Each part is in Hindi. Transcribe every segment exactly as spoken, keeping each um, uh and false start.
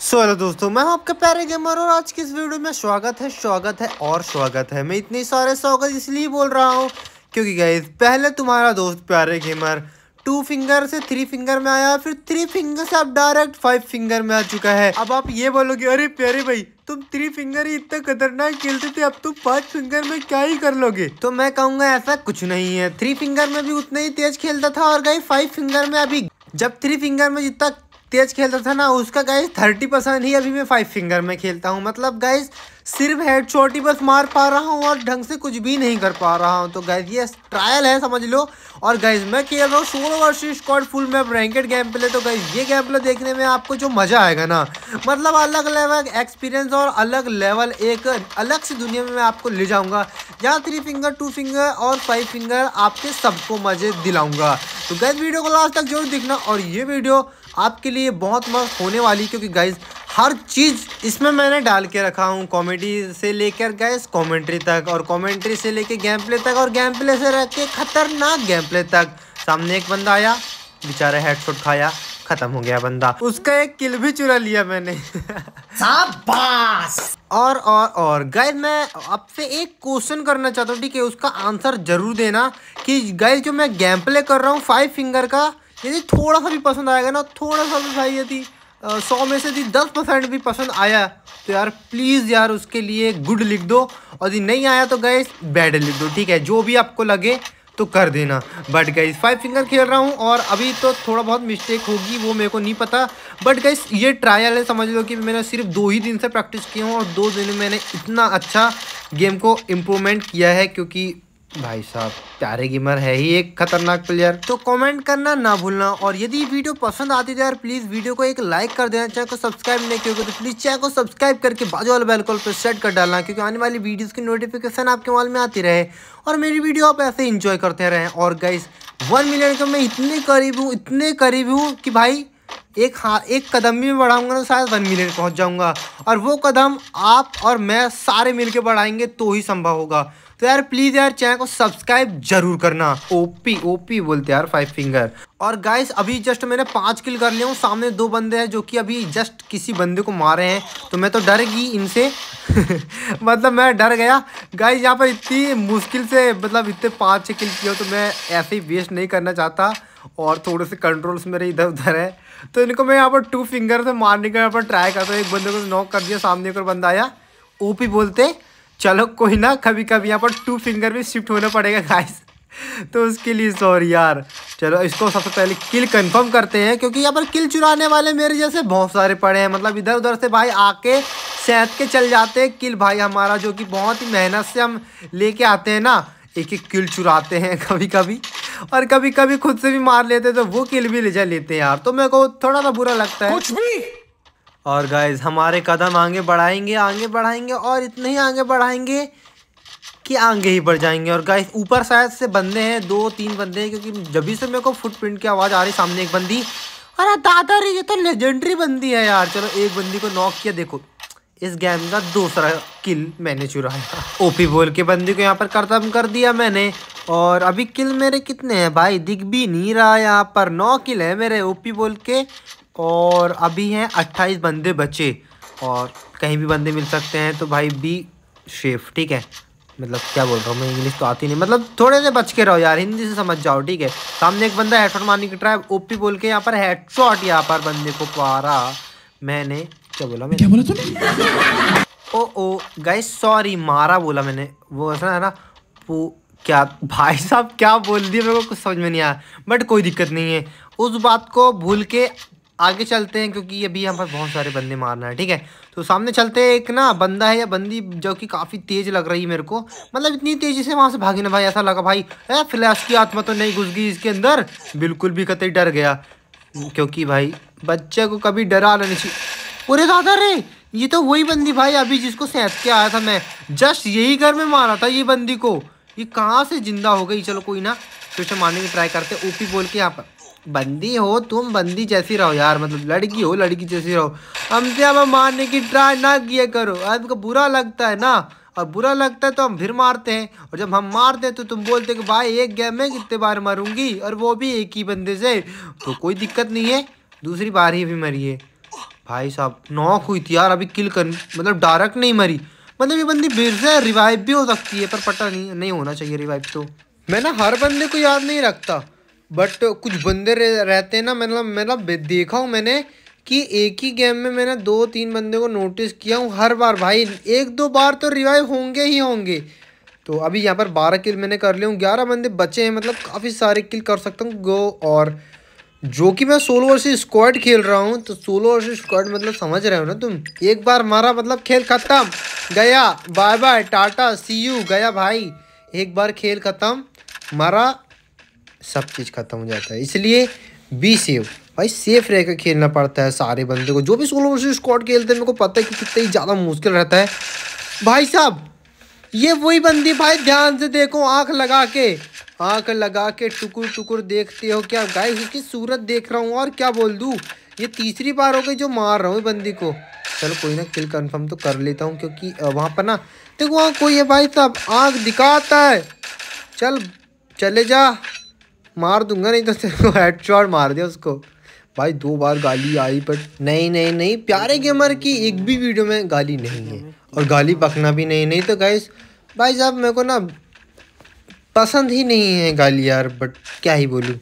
सो हेलो दोस्तों, मैं हूं आपका प्यारे गेमर और आज की इस वीडियो में स्वागत है स्वागत है और स्वागत है। मैं इतने सारे स्वागत इसलिए बोल रहा हूं क्योंकि गाइस पहले तुम्हारा दोस्त प्यारे गेमर टू फिंगर से थ्री फिंगर में आया, फिर थ्री फिंगर से आप डायरेक्ट फाइव फिंगर में आ चुका है। अब आप ये बोलोगे अरे प्यारे भाई तुम थ्री फिंगर ही इतना खतरनाक खेलते थे, अब तुम पांच फिंगर में क्या ही कर लोगे। तो मैं कहूँगा ऐसा कुछ नहीं है, थ्री फिंगर में भी उतना ही तेज खेलता था और गाइस फाइव फिंगर में अभी जब थ्री फिंगर में जितना तेज खेलता था ना उसका गाइस थर्टी परसेंट ही अभी मैं फाइव फिंगर में खेलता हूँ। मतलब गाइस सिर्फ हेडशॉट ही बस मार पा रहा हूँ और ढंग से कुछ भी नहीं कर पा रहा हूँ। तो गाइस ये ट्रायल है समझ लो। और गाइस मैं खेल रहा हूँ solo versus squad full map ranked game play. तो गाइस ये गेम प्ले देखने में आपको जो मज़ा आएगा ना, मतलब अलग लेवल एक्सपीरियंस और अलग लेवल एक अलग सी दुनिया में मैं आपको ले जाऊँगा, जहाँ थ्री फिंगर टू फिंगर और फाइव फिंगर आपके सबको मज़े दिलाऊँगा। तो गाइस वीडियो को लास्ट तक जरूर देखना और ये वीडियो आपके लिए बहुत मस्त होने वाली, क्योंकि गाइस हर चीज़ इसमें मैंने डाल के रखा हूँ, कॉमेडी से लेकर गाइस कॉमेंट्री तक और कॉमेंट्री से लेकर गेम प्ले तक और गेम प्ले से रख के खतरनाक गेम प्ले तक। सामने एक बंदा आया, बेचारा हेडशॉट खाया, खत्म हो गया बंदा, उसका एक किल भी चुरा लिया मैंने। शाबाश। और और और गाइस मैं आपसे एक क्वेश्चन करना चाहता हूँ, ठीक है, उसका आंसर जरूर देना कि गाइस जो मैं गेम प्ले कर रहा हूँ फाइव फिंगर का, यदि थोड़ा सा भी पसंद आएगा ना, थोड़ा सा भी भाई यदि सौ में से यदि दस परसेंट भी पसंद आया तो यार प्लीज़ यार उसके लिए गुड लिख दो, और यदि नहीं आया तो गाइस बैड लिख दो, ठीक है, जो भी आपको लगे तो कर देना। बट गाइस फाइव फिंगर खेल रहा हूँ और अभी तो थोड़ा बहुत मिस्टेक होगी वो मेरे को नहीं पता, बट गाइस ये ट्रायल है समझ लो कि मैंने सिर्फ दो ही दिन से प्रैक्टिस किया हूँ और दो दिन में मैंने इतना अच्छा गेम को इम्प्रूवमेंट किया है, क्योंकि भाई साहब प्यारे गेमर है ही एक खतरनाक प्लेयर। तो कमेंट करना ना भूलना और यदि वीडियो पसंद आती है यार प्लीज़ वीडियो को एक लाइक कर देना, चैनल को सब्सक्राइब नहीं किया तो प्लीज़ चैनल को सब्सक्राइब करके बाजू वाले बेल आइकन पर सेट कर डालना, क्योंकि आने वाली वीडियोस की नोटिफिकेशन आपके मोबाइल में आती रहे और मेरी वीडियो आप ऐसे इंजॉय करते रहें। और गाइस वन मिलियन के मैं इतने करीब हूँ इतने करीब हूँ कि भाई एक हाँ एक कदम भी मैं बढ़ाऊँगा तो शायद वन मिलियन पहुँच जाऊँगा, और वो कदम आप और मैं सारे मिलके बढ़ाएंगे तो ही संभव होगा। तो यार प्लीज़ यार चैनल को सब्सक्राइब जरूर करना। ओपी ओपी बोलते यार फाइव फिंगर। और गाइस अभी जस्ट मैंने पाँच किल कर लिया हूँ, सामने दो बंदे हैं जो कि अभी जस्ट किसी बंदे को मारे हैं, तो मैं तो डर गई इनसे। मतलब मैं डर गया गाइस, यहाँ पर इतनी मुश्किल से मतलब इतने पाँच छः किल किया, तो मैं ऐसे ही वेस्ट नहीं करना चाहता और थोड़े से कंट्रोल्स मेरे इधर उधर है, तो इनको मैं यहाँ पर टू फिंगर से मारने का यहाँ पर ट्राई करता हूँ। एक बंदे को नॉक कर दिया, सामने एक और बंदा आया, ओपी बोलते। चलो कोई ना, कभी कभी यहाँ पर टू फिंगर भी शिफ्ट होना पड़ेगा गाइस, तो उसके लिए सॉरी यार। चलो इसको सबसे पहले किल कंफर्म करते हैं, क्योंकि यहाँ पर किल चुराने वाले मेरे जैसे बहुत सारे पड़े हैं, मतलब इधर उधर से भाई आके सेहत के चल जाते हैं। किल भाई हमारा जो कि बहुत ही मेहनत से हम लेके आते हैं ना, एक एक किल चुराते हैं कभी कभी, और कभी कभी खुद से भी मार लेते हैं, तो वो किल भी ले जा लेते हैं यार, तो मेरे को थोड़ा सा बुरा लगता है कुछ भी। और गाइस हमारे कदम आगे बढ़ाएंगे आगे बढ़ाएंगे और इतने ही आगे बढ़ाएंगे कि आगे ही बढ़ जाएंगे। और गाइस ऊपर शायद से बंदे हैं, दो तीन बंदे हैं, क्योंकि जब से मेरे को फुटप्रिंट की आवाज़ आ रही। सामने एक बंदी, अरे दादा रे ये तो लेजेंडरी बंदी है यार। चलो एक बंदी को नॉक किया, देखो इस गेम का दूसरा किल मैंने चुराया। ओपी बोल के बंदी को यहाँ पर खत्म कर दिया मैंने, और अभी किल मेरे कितने हैं भाई दिख भी नहीं रहा, यहाँ पर नौ किल है मेरे ओपी बोल के, और अभी हैं अट्ठाईस बंदे बचे और कहीं भी बंदे मिल सकते हैं, तो भाई बी शेफ, ठीक है। मतलब क्या बोल रहा हूँ मैं, इंग्लिश तो आती नहीं, मतलब थोड़े से बच के रहो यार, हिंदी से समझ जाओ, ठीक है। सामने एक बंदा हेडशॉट मारने की ट्राई, ओपी बोल के यहाँ पर हेडशॉट, यहाँ पर बंदे को पारा मैंने। क्या बोला मैंने, क्या बोला तूने? ओ ओ गाइस सॉरी, मारा बोला मैंने, वो ऐसा है ना वो, क्या भाई साहब क्या बोल दिया मेरे को कुछ समझ में नहीं आया, बट कोई दिक्कत नहीं है, उस बात को भूल के आगे चलते हैं, क्योंकि अभी यहाँ पर बहुत सारे बंदे मारना है, ठीक है। तो सामने चलते हैं, एक ना बंदा है या बंदी जो कि काफ़ी तेज़ लग रही है मेरे को, मतलब इतनी तेज़ी से वहाँ से भागी ना भाई, ऐसा लगा भाई ए फ्लैश की आत्मा तो नहीं घुस गई इसके अंदर, बिल्कुल भी कतई डर गया, क्योंकि भाई बच्चे को कभी डरा नहीं चाहिए। अरे दादा रे ये तो वही बंदी भाई अभी जिसको सेहत के आया था मैं, जस्ट यही घर में मारा था ये बंदी को, ये कहाँ से जिंदा हो गई। चलो कोई ना, फिर से मारने की ट्राई करते। ओपी बोल के यहाँ पर, बंदी हो तुम बंदी जैसी रहो यार, मतलब लड़की हो लड़की जैसी रहो, हमसे अब मारने की ट्राई ना किया करो, आपको बुरा लगता है ना, और बुरा लगता है तो हम फिर मारते हैं, और जब हम मारते हैं तो तुम बोलते हो कि भाई एक गेम में कितने बार मारूंगी, और वो भी एक ही बंदे से, तो कोई दिक्कत नहीं है दूसरी बार ही भी मरिए। भाई साहब नॉक हुई थी यार, अभी किल कर मतलब डायरेक्ट नहीं मरी, मतलब ये बंदी फिर से रिवाइव भी हो सकती है, पर पता नहीं, नहीं होना चाहिए रिवाइव तो। मैं ना हर बंदे को याद नहीं रखता, बट कुछ बंदे रहते हैं ना, मतलब मतलब देखा हूँ मैंने कि एक ही गेम में मैंने दो तीन बंदे को नोटिस किया हूँ हर बार, भाई एक दो बार तो रिवाइव होंगे ही होंगे। तो अभी यहाँ पर बारह किल मैंने कर लिए हूँ, ग्यारह बंदे बचे हैं, मतलब काफ़ी सारे किल कर सकता हूँ गो। और जो कि मैं सोलो वर्सेस स्क्वाड खेल रहा हूँ, तो सोलो वर्सेस स्क्वाड मतलब समझ रहे हो ना तुम, एक बार मारा मतलब खेल ख़त्म, गया bye bye tata see you, गया भाई, एक बार खेल ख़त्म, मारा, सब चीज़ ख़त्म हो जाता है। इसलिए बी सेफ भाई, सेफ रहकर खेलना पड़ता है सारे बंदे को, जो भी सोलो वर्सेस स्क्वाड खेलते हैं मेरे को पता है कि कितना ही ज़्यादा मुश्किल रहता है। भाई साहब ये वही बंदी, भाई ध्यान से देखो, आँख लगा के आँख लगा के टुकुर टुकुर देखते हो क्या गाइस, इसकी सूरत देख रहा हूँ और क्या बोल दूँ। ये तीसरी बार हो गई जो मार रहा हूँ बंदी को। चलो कोई ना, किल कंफर्म तो कर लेता हूँ, क्योंकि वहाँ पर ना देखो वहाँ कोई है भाई साहब, आँख दिखाता है, चल चले जा, मार दूंगा नहीं तो तेरे को हेडशॉट मार दिया उसको। भाई दो बार गाली आई, पर नहीं नहीं नहीं प्यारे गेमर की एक भी वीडियो में गाली नहीं है, और गाली पकना भी नहीं। नहीं तो गाइस भाई साहब मेरे को ना पसंद ही नहीं है गाली यार, बट क्या ही बोलूँ,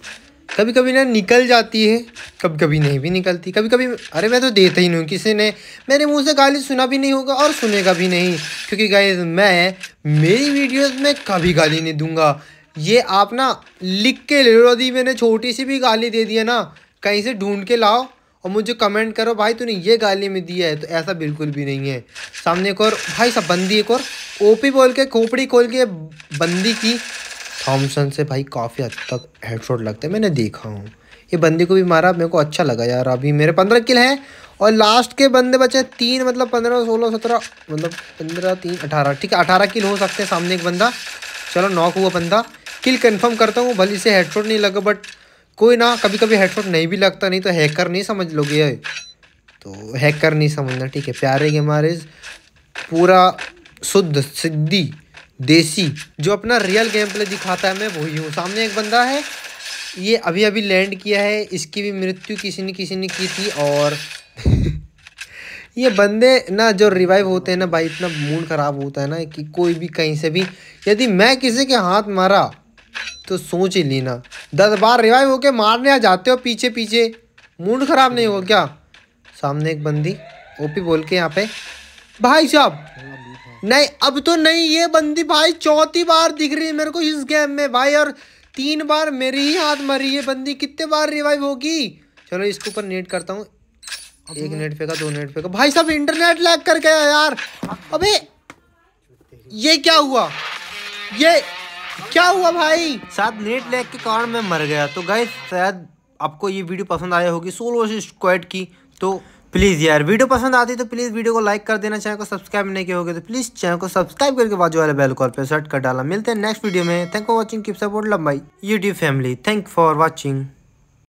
कभी कभी ना निकल जाती है, कभी कभी नहीं भी निकलती, कभी कभी अरे मैं तो देता ही नहीं हूँ, किसी ने मेरे मुंह से गाली सुना भी नहीं होगा और सुनेगा भी नहीं, क्योंकि गाइस मैं मेरी वीडियोज़ में कभी गाली नहीं दूँगा। ये आप ना लिख के ले लो, दी मैंने छोटी सी भी गाली दे दी है ना, कहीं से ढूंढ के लाओ और मुझे कमेंट करो भाई तूने ये गाली में दिया है, तो ऐसा बिल्कुल भी नहीं है। सामने एक और भाई सब बंदी, एक और ओपी बोल के खोपड़ी खोल के बंदी की थॉमसन से भाई काफ़ी हद तक हेडशॉट लगता है, मैंने देखा हूँ। ये बंदी को भी मारा, मेरे को अच्छा लगा यार। अभी मेरे पंद्रह किल हैं और लास्ट के बंदे बचे तीन, मतलब पंद्रह सोलह सत्रह, मतलब पंद्रह तीन अठारह, ठीक है अठारह किल हो सकते हैं। सामने एक बंदा, चलो नॉक हुआ बंदा, किल कन्फर्म करता हूँ, भले से हेडशॉट नहीं लगा बट कोई ना, कभी कभी हेडशॉट नहीं भी लगता, नहीं तो हैकर नहीं समझ लोगे ये, तो हैकर नहीं समझना ठीक है। प्यारे गेमर इज पूरा शुद्ध सिद्धि देसी, जो अपना रियल गेम प्ले दिखाता है मैं वही हूँ। सामने एक बंदा है, ये अभी अभी लैंड किया है, इसकी भी मृत्यु किसी ने किसी ने की थी। और ये बंदे ना जो रिवाइव होते हैं ना भाई, इतना मूड ख़राब होता है ना कि कोई भी कहीं से भी, यदि मैं किसी के हाथ मारा तो सोच ही लेना, दस बार रिवाइव होके मारने आ जाते हो पीछे पीछे, मूड ख़राब नहीं हो क्या। सामने एक बंदी ओपी बोल के यहाँ पे, भाई साहब नहीं अब तो नहीं, ये बंदी भाई चौथी बार दिख रही है मेरे को इस गेम में भाई, और तीन बार मेरी ही हाथ मरी ये बंदी, कितने बार रिवाइव होगी। चलो इसके ऊपर नेट करता हूँ, एक नेट फेंका, दो नेट फेंका, भाई साहब इंटरनेट लैग कर गया यार। अबे ये क्या हुआ, ये क्या हुआ भाई, शायद नेट लैग के कारण मैं मर गया। तो गाइस शायद आपको ये वीडियो पसंद आया होगी सोलो वर्सेस स्क्वाड की, तो प्लीज़ यार वीडियो पसंद आती है तो प्लीज़ वीडियो को लाइक कर देना, चैनल को सब्सक्राइब नहीं किया होगा तो प्लीज़ चैनल को सब्सक्राइब करके बाजू वाले बेल कॉल पर सेट कर डाला। मिलते हैं नेक्स्ट वीडियो में, thank for watching, keep support love my YouTube family, thank for watching.